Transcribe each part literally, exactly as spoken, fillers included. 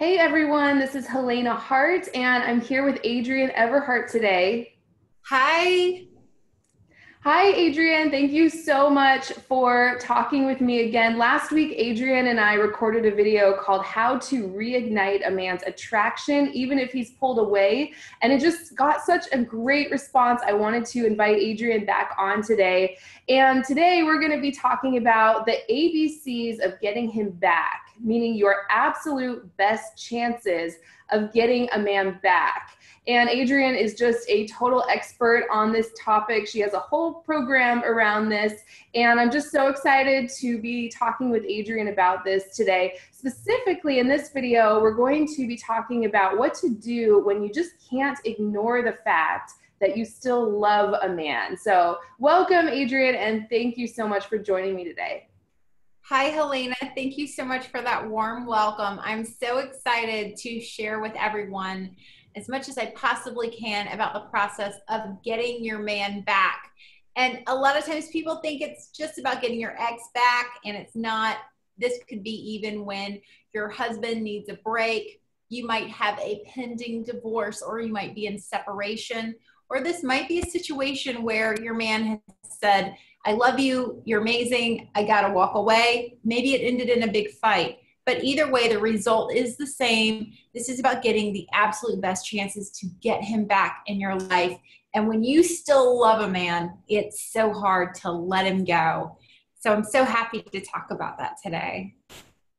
Hey everyone, this is Helena Hart and I'm here with Adrienne Everheart today. Hi. Hi Adrienne, thank you so much for talking with me again. Last week, Adrienne and I recorded a video called How to Reignite a Man's Attraction, Even If He's Pulled Away, and it just got such a great response. I wanted to invite Adrienne back on today, and today we're going to be talking about the A B Cs of getting him back, meaning your absolute best chances of getting a man back. And Adrienne is just a total expert on this topic. She has a whole program around this. And I'm just so excited to be talking with Adrienne about this today. Specifically in this video, we're going to be talking about what to do when you just can't ignore the fact that you still love a man. So welcome, Adrienne, and thank you so much for joining me today. Hi, Helena. Thank you so much for that warm welcome. I'm so excited to share with everyone as much as I possibly can about the process of getting your man back. And a lot of times people think it's just about getting your ex back, and it's not. This could be even when your husband needs a break. You might have a pending divorce, or you might be in separation, or this might be a situation where your man has said, I love you, you're amazing, I gotta walk away. Maybe it ended in a big fight, but either way, the result is the same. This is about getting the absolute best chances to get him back in your life. And when you still love a man, it's so hard to let him go. So I'm so happy to talk about that today.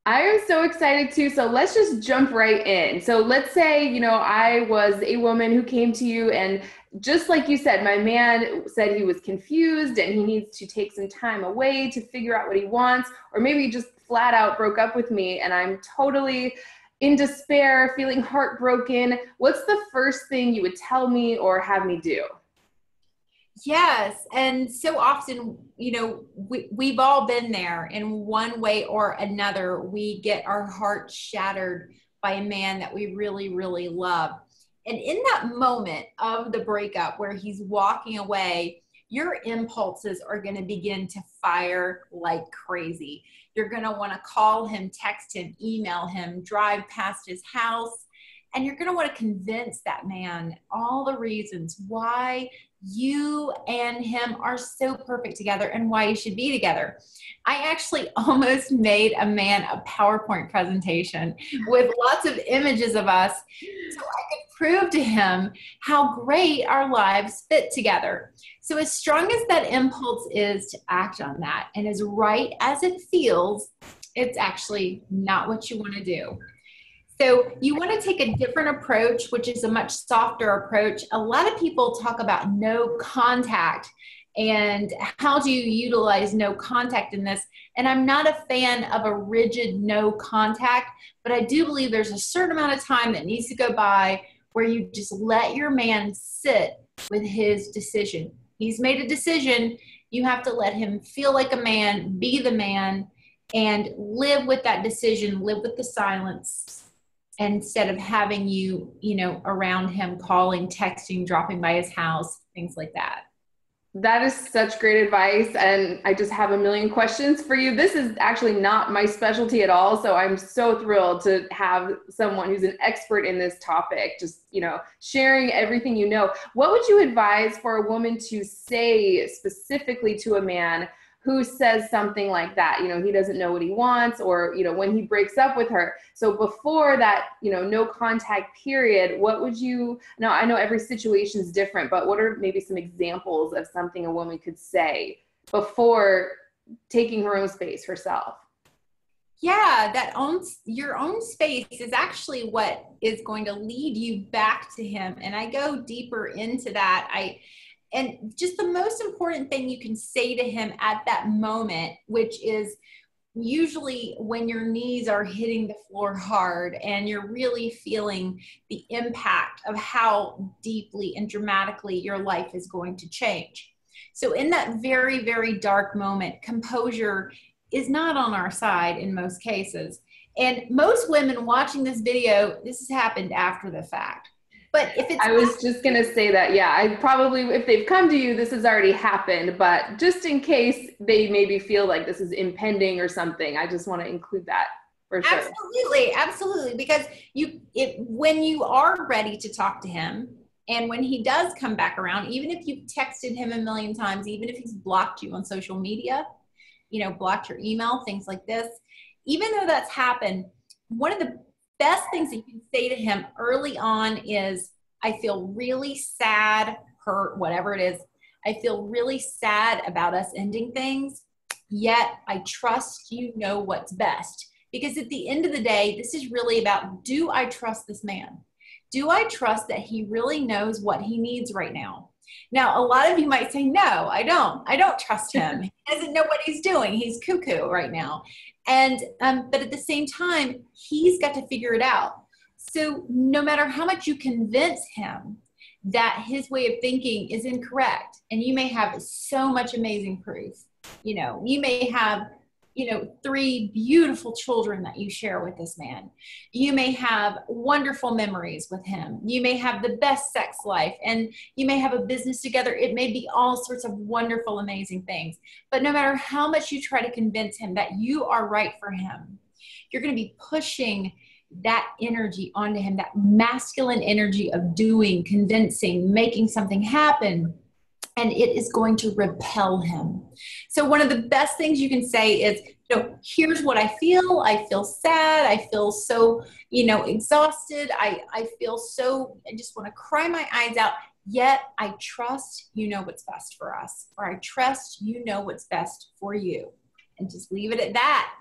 I am so excited too. So let's just jump right in. So let's say, you know, I was a woman who came to you and just like you said, my man said he was confused and he needs to take some time away to figure out what he wants, or maybe just flat out broke up with me and I'm totally in despair, feeling heartbroken. What's the first thing you would tell me or have me do? Yes. And so often, you know, we, we've all been there in one way or another. We get our heart shattered by a man that we really, really love. And in that moment of the breakup where he's walking away, your impulses are going to begin to fire like crazy. You're going to want to call him, text him, email him, drive past his house. And you're going to want to convince that man all the reasons why you and him are so perfect together and why you should be together. I actually almost made a man a PowerPoint presentation with lots of images of us so I could prove to him how great our lives fit together. So as strong as that impulse is to act on that, and as right as it feels, it's actually not what you want to do. So you want to take a different approach, which is a much softer approach. A lot of people talk about no contact and how do you utilize no contact in this? And I'm not a fan of a rigid no contact, but I do believe there's a certain amount of time that needs to go by where you just let your man sit with his decision. He's made a decision. You have to let him feel like a man, be the man, and live with that decision, live with the silence, instead of having you, you know, around him, calling, texting, dropping by his house, things like that. That is such great advice. And I just have a million questions for you. This is actually not my specialty at all. So I'm so thrilled to have someone who's an expert in this topic, just, you know, sharing everything you know. What would you advise for a woman to say specifically to a man who says something like that? You know, he doesn't know what he wants, or, you know, when he breaks up with her. So before that, you know, no contact period, what would you, now I know every situation is different, but what are maybe some examples of something a woman could say before taking her own space herself? Yeah, that own, your own space is actually what is going to lead you back to him. And I go deeper into that. I, And just the most important thing you can say to him at that moment, which is usually when your knees are hitting the floor hard and you're really feeling the impact of how deeply and dramatically your life is going to change. So in that very, very dark moment, composure is not on our side in most cases. And most women watching this video, this has happened after the fact. But if it's I was just going to say that, yeah, I probably, if they've come to you, this has already happened, but just in case they maybe feel like this is impending or something, I just want to include that. For sure. Absolutely. Absolutely. Because you, it, when you are ready to talk to him, and when he does come back around, even if you've texted him a million times, even if he's blocked you on social media, you know, blocked your email, things like this, even though that's happened, one of the best things that you can say to him early on is, I feel really sad, hurt, whatever it is. I feel really sad about us ending things, yet I trust you know what's best. Because at the end of the day, this is really about, do I trust this man? Do I trust that he really knows what he needs right now? Now, a lot of you might say, no, I don't. I don't trust him. He doesn't know what he's doing. He's cuckoo right now. And, um, but at the same time, he's got to figure it out. So no matter how much you convince him that his way of thinking is incorrect, and you may have so much amazing proof, you know, you may have, you know, three beautiful children that you share with this man. You may have wonderful memories with him. You may have the best sex life, and you may have a business together. It may be all sorts of wonderful, amazing things. But no matter how much you try to convince him that you are right for him, you're going to be pushing that energy onto him, that masculine energy of doing, convincing, making something happen. And it is going to repel him. So one of the best things you can say is, you know, here's what I feel. I feel sad. I feel so, you know, exhausted. I, I feel so, I just want to cry my eyes out. Yet I trust you know what's best for us, or I trust you know what's best for you. And just leave it at that.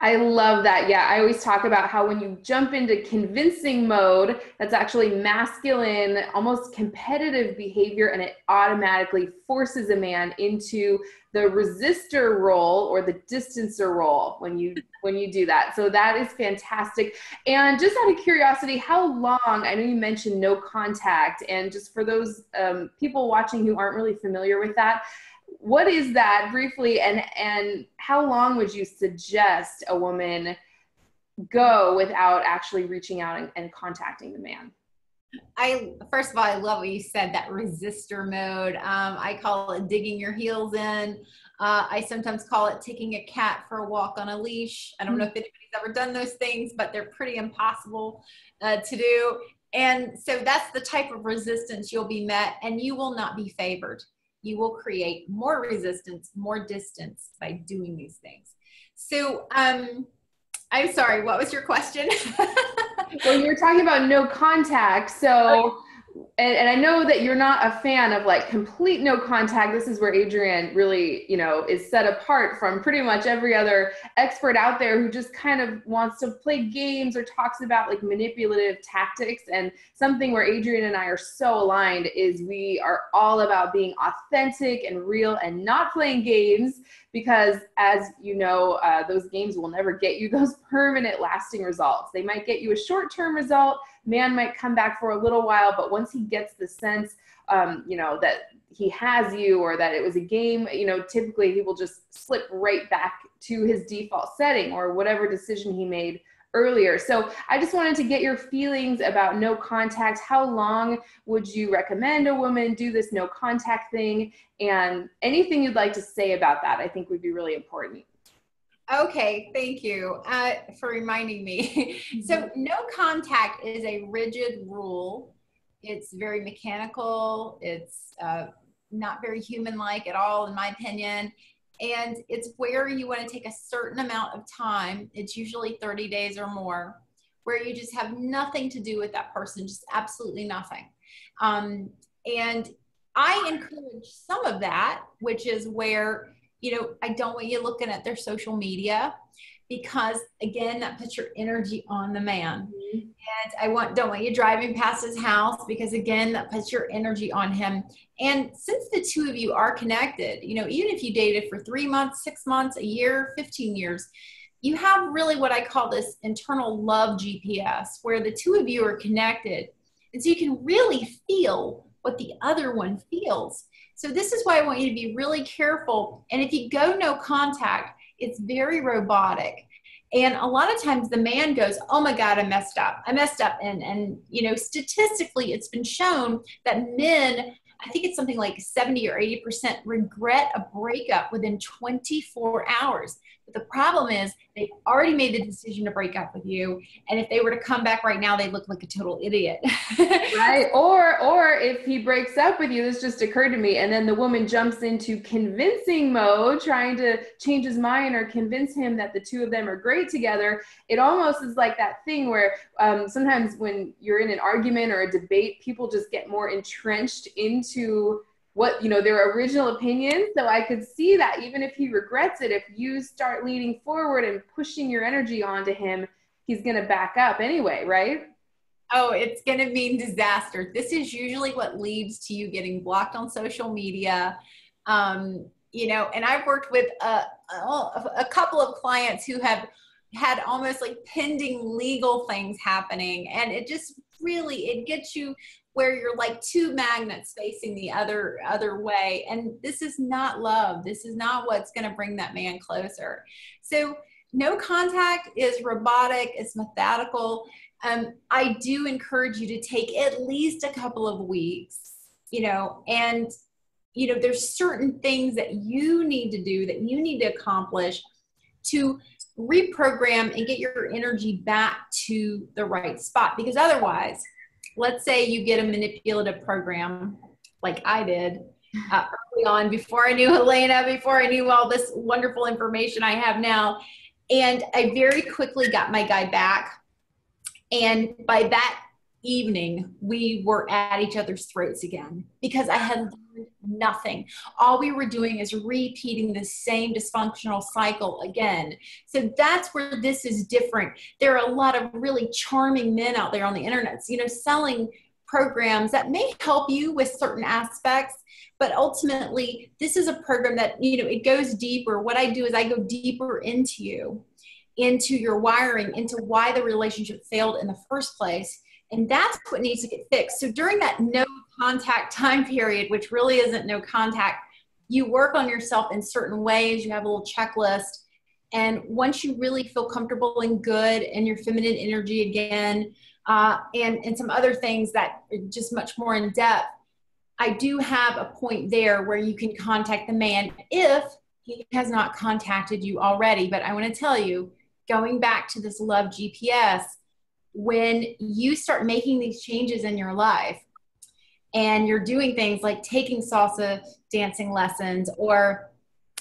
I love that. Yeah. I always talk about how when you jump into convincing mode, that's actually masculine, almost competitive behavior, and it automatically forces a man into the resistor role or the distancer role when you, when you do that. So that is fantastic. And just out of curiosity, how long, I know you mentioned no contact, and just for those um, people watching who aren't really familiar with that, what is that briefly, and, and how long would you suggest a woman go without actually reaching out and, and contacting the man? I, first of all, I love what you said, that resistor mode. Um, I call it digging your heels in. Uh, I sometimes call it taking a cat for a walk on a leash. I don't know if anybody's ever done those things, but they're pretty impossible uh, to do. And so that's the type of resistance you'll be met, and you will not be favored. You will create more resistance, more distance by doing these things. So um, I'm sorry, what was your question? Well, you were talking about no contact. So, and, and I know that you're not a fan of like complete no contact. This is where Adrienne really, you know, is set apart from pretty much every other expert out there who just kind of wants to play games or talks about like manipulative tactics. And something where Adrienne and I are so aligned is we are all about being authentic and real and not playing games, because as you know, uh, those games will never get you those permanent lasting results. They might get you a short-term result. Man might come back for a little while, but once he gets the sense, um, you know, that he has you or that it was a game, you know, typically he will just slip right back to his default setting or whatever decision he made earlier. So I just wanted to get your feelings about no contact. How long would you recommend a woman do this no contact thing? And anything you'd like to say about that, I think would be really important. Okay, thank you uh, for reminding me. So no contact is a rigid rule. It's very mechanical. It's uh, not very human-like at all, in my opinion. And it's where you want to take a certain amount of time. It's usually thirty days or more, where you just have nothing to do with that person, just absolutely nothing. Um, and I encourage some of that, which is where, you know, I don't want you looking at their social media, because again, that puts your energy on the man. Mm-hmm. And I want, don't want you driving past his house, because again, that puts your energy on him. And since the two of you are connected, you know, even if you dated for three months, six months, a year, fifteen years, you have really what I call this internal love G P S, where the two of you are connected. And so you can really feel what the other one feels. So this is why I want you to be really careful. And if you go no contact, it's very robotic. And a lot of times the man goes, oh my God, I messed up. I messed up. And, and you know, statistically, it's been shown that men, I think it's something like seventy or eighty percent regret a breakup within twenty-four hours. But the problem is they've already made the decision to break up with you. And if they were to come back right now, they look like a total idiot. Right. Or, or if he breaks up with you, this just occurred to me. And then the woman jumps into convincing mode, trying to change his mind or convince him that the two of them are great together. It almost is like that thing where um, sometimes when you're in an argument or a debate, people just get more entrenched into what, you know, their original opinions. So I could see that even if he regrets it, if you start leaning forward and pushing your energy onto him, he's going to back up anyway, right? Oh, it's going to mean disaster. This is usually what leads to you getting blocked on social media. Um, you know, and I've worked with a, a, a couple of clients who have had almost like pending legal things happening. And it just really, it gets you where you're like two magnets facing the other other way. And this is not love. This is not what's going to bring that man closer. So no contact is robotic. It's methodical. Um, I do encourage you to take at least a couple of weeks, you know, and, you know, there's certain things that you need to do, that you need to accomplish to reprogram and get your energy back to the right spot. Because otherwise, let's say you get a manipulative program like I did uh, early on, before I knew Helena, before I knew all this wonderful information I have now. And I very quickly got my guy back. And by that evening, we were at each other's throats again because I had learned nothing. All we were doing is repeating the same dysfunctional cycle again. So that's where this is different. There are a lot of really charming men out there on the internet, you know, selling programs that may help you with certain aspects, but ultimately this is a program that, you know, it goes deeper. What I do is I go deeper into you, into your wiring, into why the relationship failed in the first place. And that's what needs to get fixed. So during that no contact time period, which really isn't no contact, you work on yourself in certain ways. You have a little checklist. And once you really feel comfortable and good and your feminine energy again, uh, and, and some other things that are just much more in depth, I do have a point there where you can contact the man if he has not contacted you already. But I want to tell you, going back to this love G P S, when you start making these changes in your life and you're doing things like taking salsa dancing lessons or,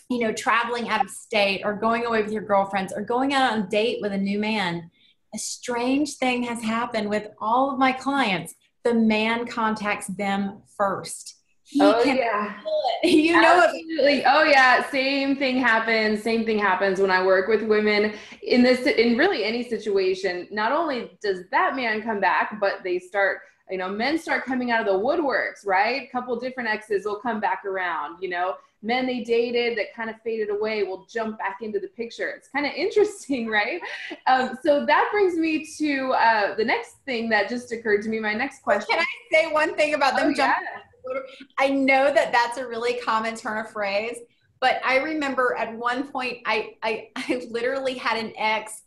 you know, traveling out of state or going away with your girlfriends or going out on a date with a new man, a strange thing has happened with all of my clients. The man contacts them first. He oh, can yeah. feel it. You know Absolutely. It. Oh yeah. Same thing happens. Same thing happens when I work with women in this, in really any situation. Not only does that man come back, but they start, you know, men start coming out of the woodworks, right? A couple different exes will come back around, you know, men they dated that kind of faded away will jump back into the picture. It's kind of interesting, right? Um, so that brings me to uh, the next thing that just occurred to me. My next question. Can I say one thing about them oh, jumping? Yeah. I know that that's a really common turn of phrase, but I remember at one point I, I, I literally had an ex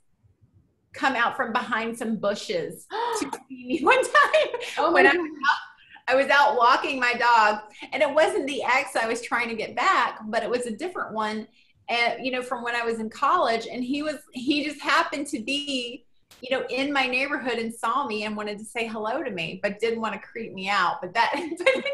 come out from behind some bushes to see me one time. Oh when I was, out, I was out walking my dog, and it wasn't the ex I was trying to get back, but it was a different one, and, you know, from when I was in college, and he was, he just happened to be, you know, in my neighborhood and saw me and wanted to say hello to me, but didn't want to creep me out. But that, but anyway.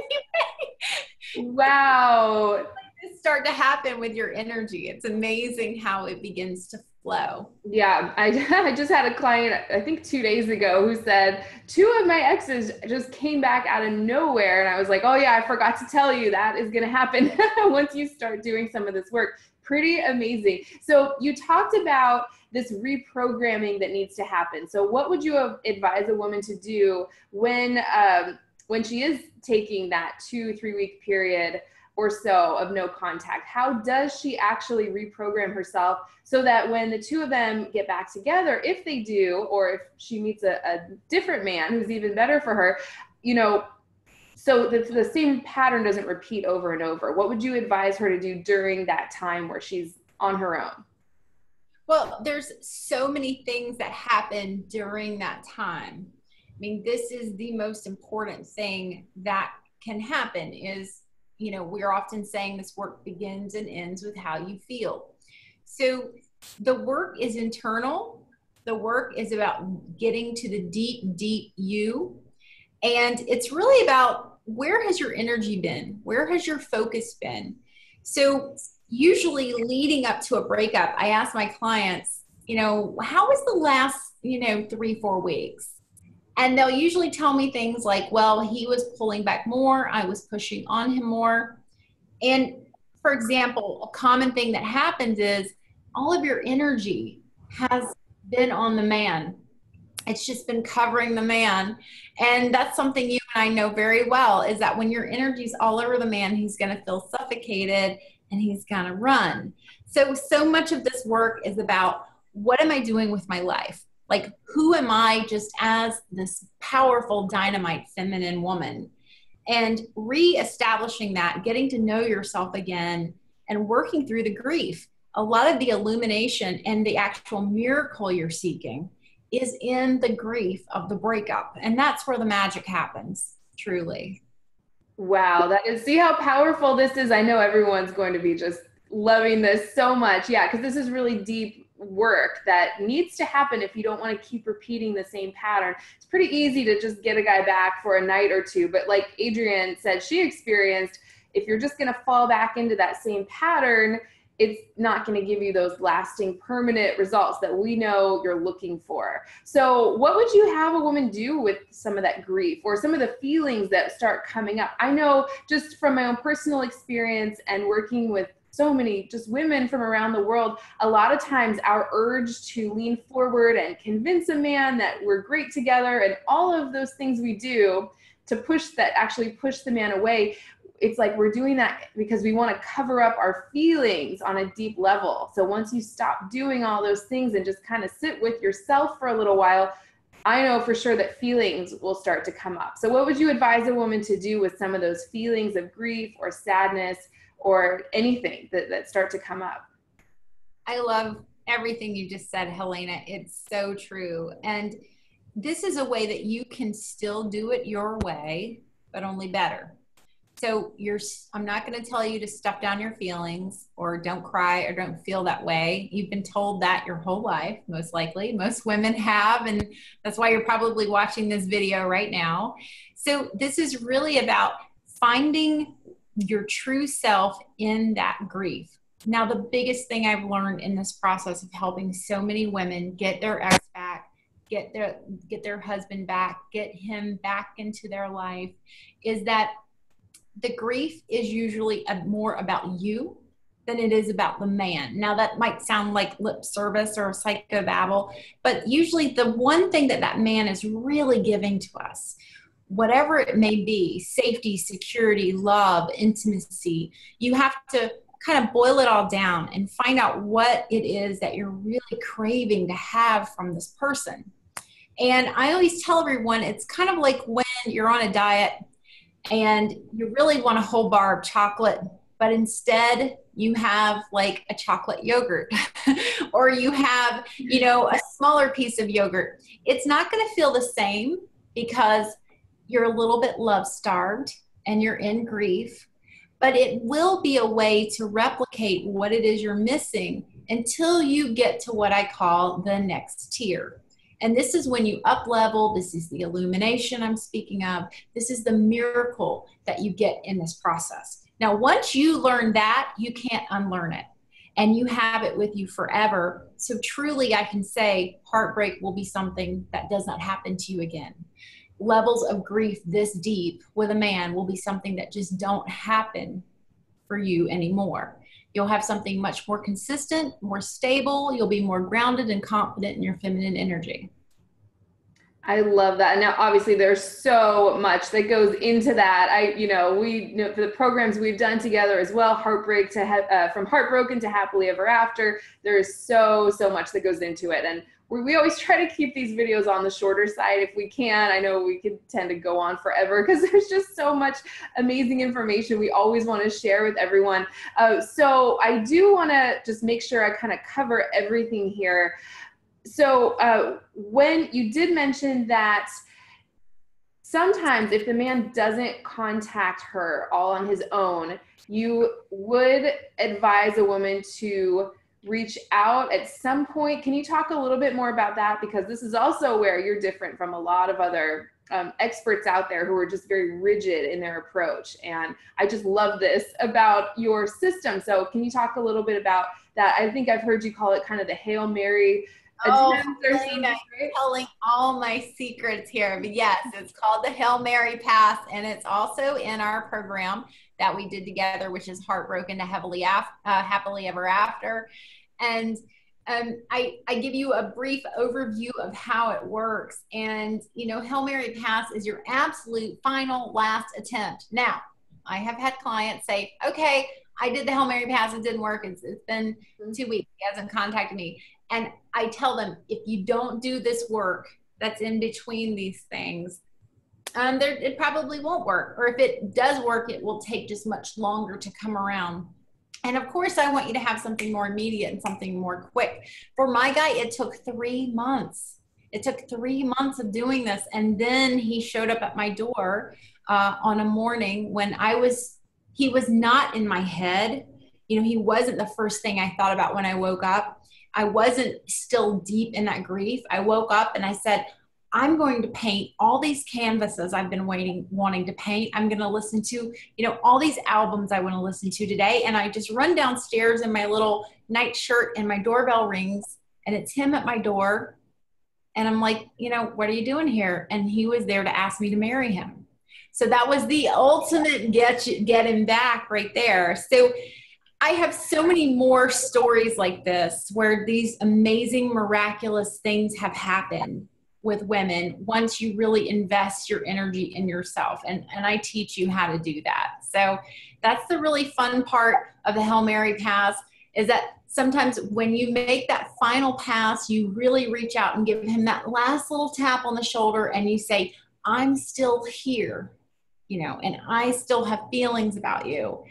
Wow. This start to happen with your energy. It's amazing how it begins to flow. Yeah. I, I just had a client, I think two days ago, who said two of my exes just came back out of nowhere. And I was like, oh yeah, I forgot to tell you that is going to happen once you start doing some of this work. Pretty amazing. So you talked about this reprogramming that needs to happen. So what would you have advised a woman to do when, um, when she is taking that two, three week period or so of no contact? How does she actually reprogram herself so that when the two of them get back together, if they do, or if she meets a, a different man who's even better for her, you know, so the, the same pattern doesn't repeat over and over? What would you advise her to do during that time where she's on her own? Well, there's so many things that happen during that time. I mean, this is the most important thing that can happen is, you know, we're often saying this work begins and ends with how you feel. So The work is internal. The work is about getting to the deep, deep you. And it's really about, where has your energy been? Where has your focus been? So usually leading up to a breakup, I ask my clients, you know, how was the last, you know, three, four weeks? And they'll usually tell me things like, well, he was pulling back more. I was pushing on him more. And for example, a common thing that happens is all of your energy has been on the man. It's just been covering the man. And that's something you and I know very well, is that when your energy's all over the man, he's going to feel suffocated and he's going to run. So, so much of this work is about, what am I doing with my life? Like, who am I just as this powerful dynamite feminine woman? And reestablishing that, getting to know yourself again, and working through the grief. A lot of the illumination and the actual miracle you're seeking is in the grief of the breakup. And that's where the magic happens, truly. Wow, that is, see how powerful this is. I know everyone's going to be just loving this so much. Yeah, because this is really deep work that needs to happen if you don't want to keep repeating the same pattern. It's pretty easy to just get a guy back for a night or two. But like Adrienne said, she experienced, if you're just going to fall back into that same pattern, it's not going to give you those lasting permanent results that we know you're looking for. So what would you have a woman do with some of that grief or some of the feelings that start coming up? I know just from my own personal experience and working with so many just women from around the world, a lot of times our urge to lean forward and convince a man that we're great together and all of those things we do to push that, actually push the man away. It's like we're doing that because we want to cover up our feelings on a deep level. So once you stop doing all those things and just kind of sit with yourself for a little while, I know for sure that feelings will start to come up. So what would you advise a woman to do with some of those feelings of grief or sadness or anything that, that start to come up? I love everything you just said, Helena. It's so true. And this is a way that you can still do it your way, but only better. So you're, I'm not going to tell you to stuff down your feelings or don't cry or don't feel that way. You've been told that your whole life, most likely. Most women have, and that's why you're probably watching this video right now. So this is really about finding your true self in that grief. Now, the biggest thing I've learned in this process of helping so many women get their ex back, get their, get their husband back, get him back into their life, is that the grief is usually a, more about you than it is about the man. Now, that might sound like lip service or psychobabble, but usually the one thing that that man is really giving to us, whatever it may be, safety, security, love, intimacy, you have to kind of boil it all down and find out what it is that you're really craving to have from this person. And I always tell everyone, it's kind of like when you're on a diet and you really want a whole bar of chocolate, but instead you have like a chocolate yogurt or you have, you know, a smaller piece of yogurt. It's not going to feel the same because you're a little bit love-starved and you're in grief, but it will be a way to replicate what it is you're missing until you get to what I call the next tier. And this is when you up level. This is the illumination I'm speaking of. This is the miracle that you get in this process. Now, once you learn that, you can't unlearn it. And you have it with you forever. So truly, I can say heartbreak will be something that does not happen to you again. Levels of grief this deep with a man will be something that just don't happen for you anymore. You'll have something much more consistent, more stable. You'll be more grounded and confident in your feminine energy. I love that. Now, obviously, there's so much that goes into that. I, you know, we you know the programs we've done together as well, heartbreak to uh, from heartbroken to happily ever after. There is so, so much that goes into it. And we, we always try to keep these videos on the shorter side if we can. I know we could tend to go on forever because there's just so much amazing information we always want to share with everyone. Uh, so I do want to just make sure I kind of cover everything here. So uh, when you did mention that sometimes if the man doesn't contact her all on his own, you would advise a woman to reach out at some point. Can you talk a little bit more about that? Because this is also where you're different from a lot of other um, experts out there who are just very rigid in their approach. And I just love this about your system. So can you talk a little bit about that? I think I've heard you call it kind of the Hail Mary. Oh, Helena, I'm telling all my secrets here. But yes, it's called the Hail Mary Pass. And it's also in our program that we did together, which is Heartbroken to Happily, Af- uh, Happily Ever After. And um, I, I give you a brief overview of how it works. And, you know, Hail Mary Pass is your absolute final last attempt. Now, I have had clients say, okay, I did the Hail Mary Pass. It didn't work. It's, it's been two weeks. He hasn't contacted me. And I tell them, if you don't do this work that's in between these things, um, there, it probably won't work. Or if it does work, it will take just much longer to come around. And of course, I want you to have something more immediate and something more quick. For my guy, it took three months. It took three months of doing this. And then he showed up at my door uh, on a morning when I was, he was not in my head. You know, he wasn't the first thing I thought about when I woke up. I wasn't still deep in that grief. I woke up and I said, I'm going to paint all these canvases I've been waiting, wanting to paint. I'm going to listen to, you know, all these albums I want to listen to today. And I just run downstairs in my little nightshirt and my doorbell rings and it's him at my door. And I'm like, you know, what are you doing here? And he was there to ask me to marry him. So that was the ultimate get, you, get him back right there. So I have so many more stories like this where these amazing, miraculous things have happened with women once you really invest your energy in yourself. And, and I teach you how to do that. So that's the really fun part of the Hail Mary Pass, is that sometimes when you make that final pass, you really reach out and give him that last little tap on the shoulder and you say, I'm still here, you know, and I still have feelings about you.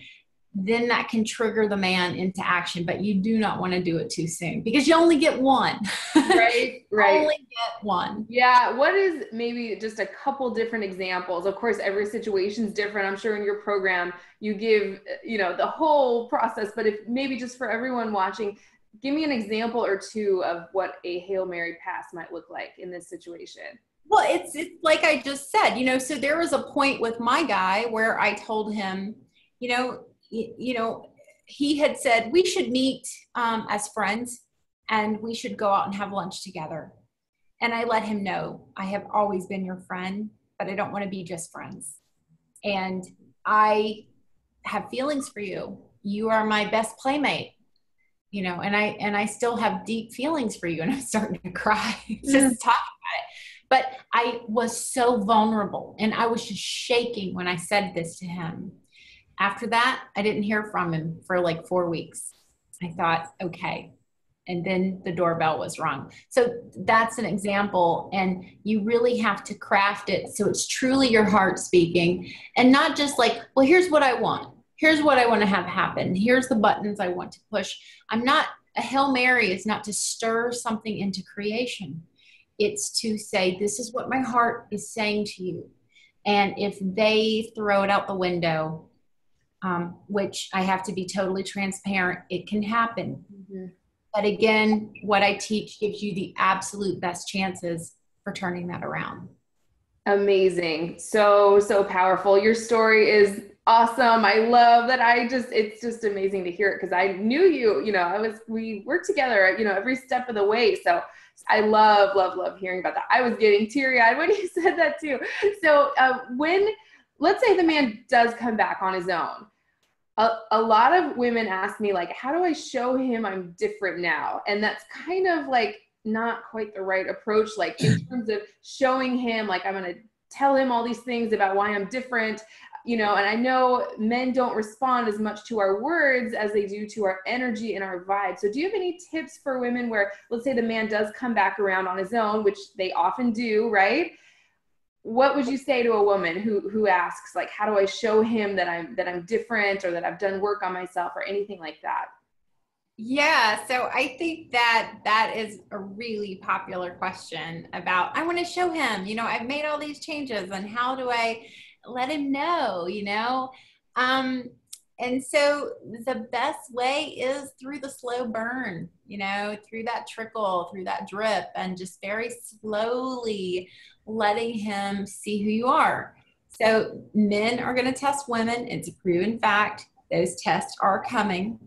Then that can trigger the man into action, but you do not want to do it too soon because you only get one. Right, right. Only get one. Yeah. What is maybe just a couple different examples? Of course, every situation's different. I'm sure in your program you give, you know, the whole process, but if maybe just for everyone watching, give me an example or two of what a Hail Mary Pass might look like in this situation. Well, it's, it's like I just said, you know, so there was a point with my guy where I told him, you know, you know, he had said, we should meet um, as friends and we should go out and have lunch together. And I let him know, I have always been your friend, but I don't want to be just friends. And I have feelings for you. You are my best playmate, you know, and I, and I still have deep feelings for you. And I'm starting to cry just talking about it. But I was so vulnerable and I was just shaking when I said this to him. After that, I didn't hear from him for like four weeks. I thought, okay. And then the doorbell was rung. So that's an example. And you really have to craft it so it's truly your heart speaking and not just like, well, here's what I want. Here's what I want to have happen. Here's the buttons I want to push. I'm not, a Hail Mary is not to stir something into creation. It's to say, this is what my heart is saying to you. And if they throw it out the window, Um, which I have to be totally transparent, it can happen. Mm-hmm. But again, what I teach gives you the absolute best chances for turning that around. Amazing. So, so powerful. Your story is awesome. I love that. I just, it's just amazing to hear it because I knew you, you know, I was, we worked together, you know, every step of the way. So I love, love, love hearing about that. I was getting teary eyed when you said that too. So uh, when, let's say the man does come back on his own. A, a lot of women ask me, like, how do I show him I'm different now? And that's kind of like not quite the right approach, like in terms of showing him, like, I'm going to tell him all these things about why I'm different, you know, and I know men don't respond as much to our words as they do to our energy and our vibe. So do you have any tips for women where, let's say the man does come back around on his own, which they often do, right? What would you say to a woman who, who asks, like, how do I show him that I'm, that I'm different or that I've done work on myself or anything like that? Yeah. So I think that that is a really popular question about, I want to show him, you know, I've made all these changes and how do I let him know, you know? Um, And so the best way is through the slow burn, you know, through that trickle, through that drip, and just very slowly letting him see who you are. So men are going to test women. It's a proven fact. Those tests are coming.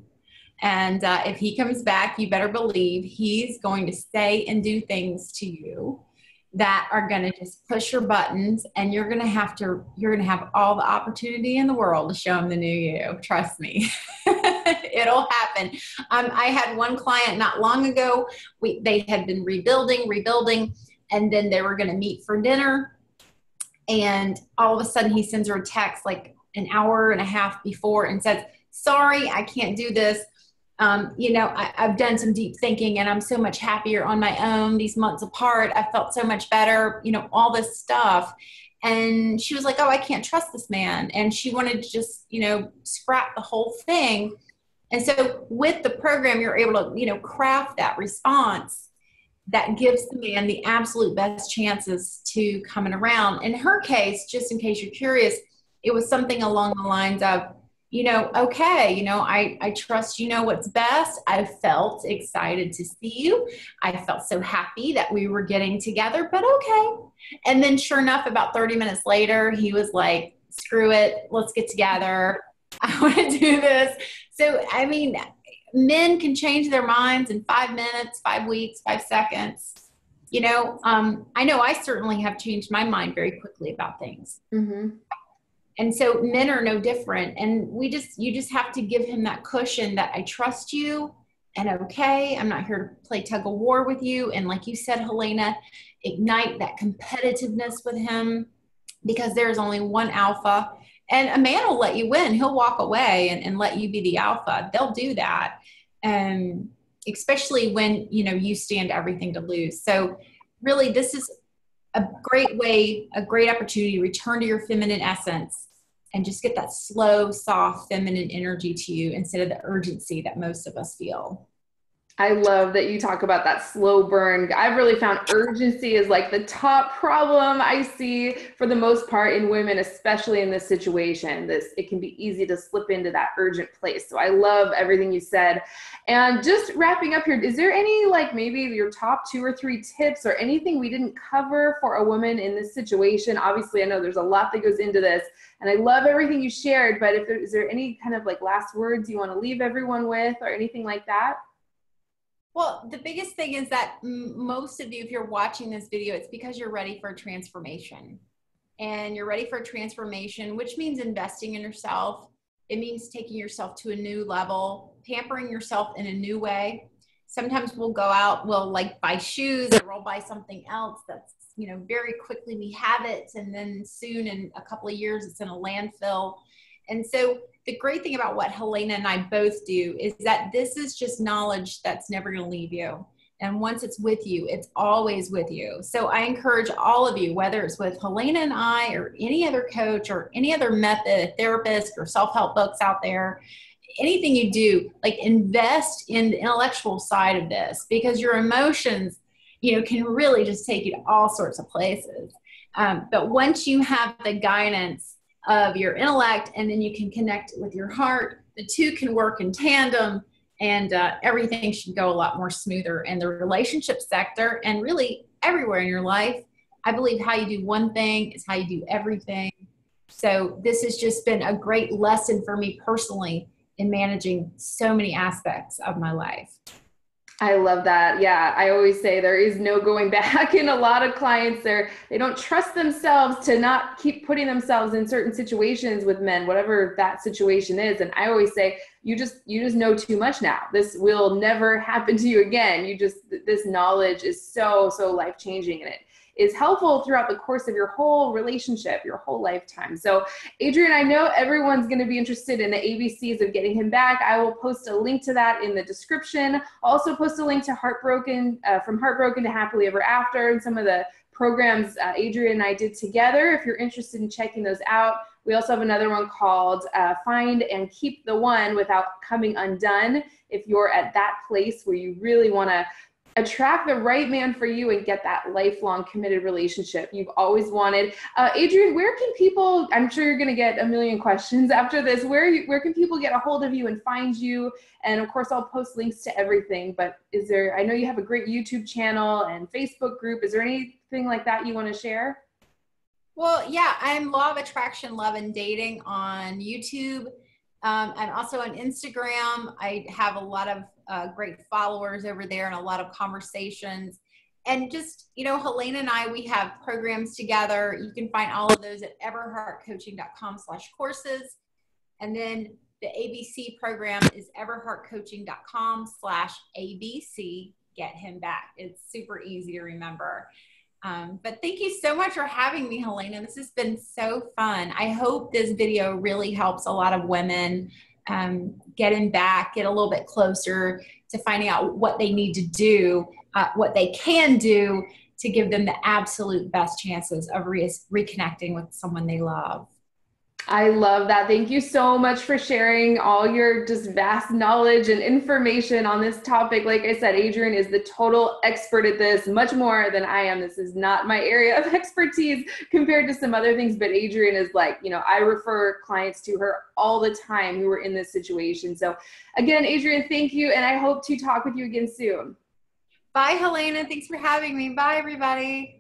And uh, if he comes back, you better believe he's going to say and do things to you that are going to just push your buttons, and you're going to have to, you're going to have all the opportunity in the world to show them the new you. Trust me, it'll happen. Um, I had one client not long ago. We, they had been rebuilding, rebuilding, and then they were going to meet for dinner. And all of a sudden he sends her a text like an hour and a half before and says, sorry, I can't do this. Um, you know, I, I've done some deep thinking and I'm so much happier on my own these months apart. I felt so much better, you know, all this stuff. And she was like, oh, I can't trust this man. And she wanted to just, you know, scrap the whole thing. And so with the program, you're able to, you know, craft that response that gives the man the absolute best chances to coming around. In her case, just in case you're curious, it was something along the lines of, you know, okay, you know, I, I trust you know what's best. I felt excited to see you. I felt so happy that we were getting together, but okay. And then sure enough, about thirty minutes later, he was like, screw it, let's get together. I want to do this. So, I mean, men can change their minds in five minutes, five weeks, five seconds. You know, um, I know I certainly have changed my mind very quickly about things. Mm-hmm. And so men are no different. And we just, you just have to give him that cushion that I trust you and okay, I'm not here to play tug of war with you. And like you said, Helena, ignite that competitiveness with him, because there's only one alpha, and a man will let you win. He'll walk away and, and let you be the alpha. They'll do that. Um, especially when, you know, you stand everything to lose. So really this is a great way, a great opportunity to return to your feminine essence. And just get that slow, soft, feminine energy to you instead of the urgency that most of us feel. I love that you talk about that slow burn. I've really found urgency is like the top problem I see for the most part in women, especially in this situation. This, it can be easy to slip into that urgent place. So I love everything you said. And just wrapping up here, is there any, like maybe your top two or three tips or anything we didn't cover for a woman in this situation? Obviously, I know there's a lot that goes into this and I love everything you shared, but if there, is there any kind of like last words you want to leave everyone with or anything like that? Well, the biggest thing is that most of you, if you're watching this video, it's because you're ready for a transformation. And you're ready for a transformation, which means investing in yourself. It means taking yourself to a new level, pampering yourself in a new way. Sometimes we'll go out, we'll like buy shoes or we'll buy something else that's, you know, very quickly we have it. And then soon in a couple of years, it's in a landfill. And so the great thing about what Helena and I both do is that this is just knowledge that's never going to leave you. And once it's with you, it's always with you. So I encourage all of you, whether it's with Helena and I or any other coach or any other method, therapist or self-help books out there, anything you do, like invest in the intellectual side of this, because your emotions, you know, can really just take you to all sorts of places. Um, but once you have the guidance of your intellect, and then you can connect with your heart. The two can work in tandem, and uh, everything should go a lot more smoother. And the relationship sector, and really everywhere in your life, I believe how you do one thing is how you do everything. So this has just been a great lesson for me personally in managing so many aspects of my life. I love that. Yeah. I always say there is no going back, and a lot of clients there, they don't trust themselves to not keep putting themselves in certain situations with men, whatever that situation is. And I always say, you just, you just know too much now. This will never happen to you again. You just, this knowledge is so, so life-changing, and it is helpful throughout the course of your whole relationship, your whole lifetime. So Adrienne, I know everyone's going to be interested in the A B Cs of getting him back. I will post a link to that in the description. Also post a link to Heartbroken, uh, from Heartbroken to Happily Ever After, and some of the programs uh, Adrienne and I did together. If you're interested in checking those out, we also have another one called uh, Find and Keep the One Without Coming Undone. If you're at that place where you really want to attract the right man for you and get that lifelong committed relationship you've always wanted. Uh, Adrienne, where can people, I'm sure you're going to get a million questions after this, where, you, where can people get a hold of you and find you? And of course, I'll post links to everything, but is there, I know you have a great YouTube channel and Facebook group. Is there anything like that you want to share? Well, yeah, I'm Law of Attraction Love and Dating on YouTube. Um, I'm also on Instagram. I have a lot of uh, great followers over there and a lot of conversations. And just, you know, Helena and I, we have programs together. You can find all of those at everheart coaching dot com slash courses. And then the A B C program is everheart coaching dot com slash A B C get him back. It's super easy to remember. Um, but thank you so much for having me, Helena. This has been so fun. I hope this video really helps a lot of women um, get in back, get a little bit closer to finding out what they need to do, uh, what they can do to give them the absolute best chances of re reconnecting with someone they love. I love that. Thank you so much for sharing all your just vast knowledge and information on this topic. Like I said, Adrienne is the total expert at this, much more than I am. This is not my area of expertise compared to some other things, but Adrienne is like, you know, I refer clients to her all the time who are in this situation. So again, Adrienne, thank you. And I hope to talk with you again soon. Bye, Helena. Thanks for having me. Bye, everybody.